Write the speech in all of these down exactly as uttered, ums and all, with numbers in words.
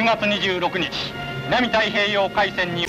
じゅうがつにじゅうろくにち南太平洋海戦に。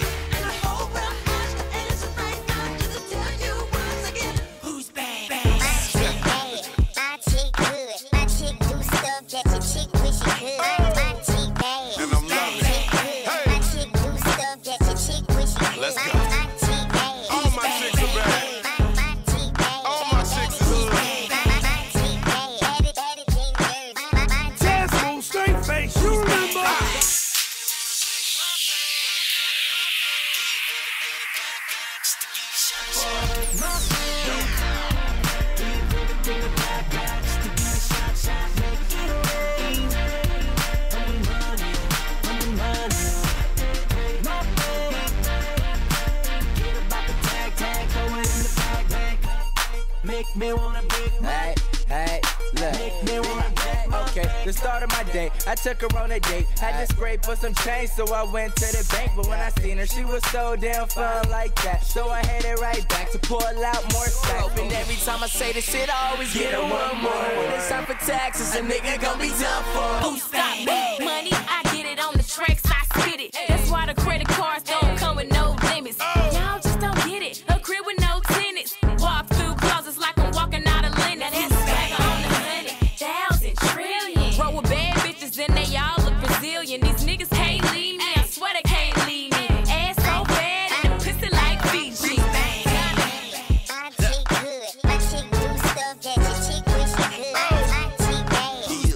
Me wanna be hey, hey, look. Make me wanna be okay, the start of my day, I took her on a date. Had to scrape for some change, so I went to the bank. But when I seen her, she was so damn fun like that. So I headed right back to pull out more stuff. And every time I say this shit, I always get her one more. When it's time for taxes, a nigga gon' be done for. Who stop me? Money, I get it on the tracks, I spit it. That's why the credit cards don't come with no limits. Y'all just don't get it, a crib with no tenants. Walk through closets like I'm walking out of linen. That's back on the hundred thousand trillion. Roll with bad bitches, then they all look Brazilian. These niggas can't leave me, I swear they can't leave me. Ass so bad and the pussy like Fiji. My chick good, my chick do stuff that your chick wish she could. My chick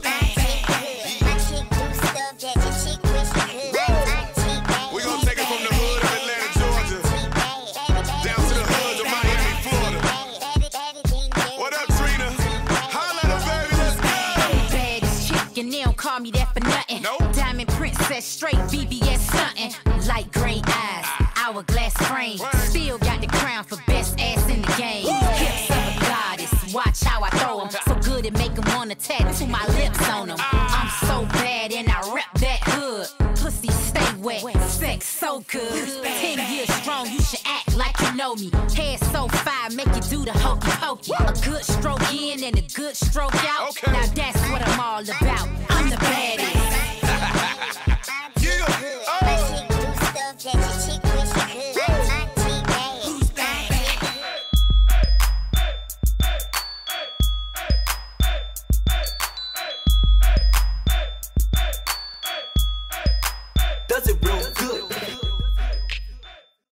bad, my chick good, my chick do stuff that your chick wish she could. My chick bad. We gon' take it from the hood of Atlanta, Georgia, down to the hood of Miami, Florida. What up, Trina? Holla, baby, let's go. I'm the baddest chick, and they don't call me that for nothing. Nope. Diamond princess, straight B B S stuntin'. Light gray eyes, hourglass frame. Still got the crown for best ass in the game. Hips of a goddess, watch how I throw 'em. So good it make 'em wanna tattoo my lips on 'em. I'm so bad and I rep that hood. Pussy stay wet, sex so good. Ten years strong, you should act like you know me. Hair so fire, make you do the hokey pokey. A good stroke in and a good stroke out. Now that's what I'm all about. I'm the baddest.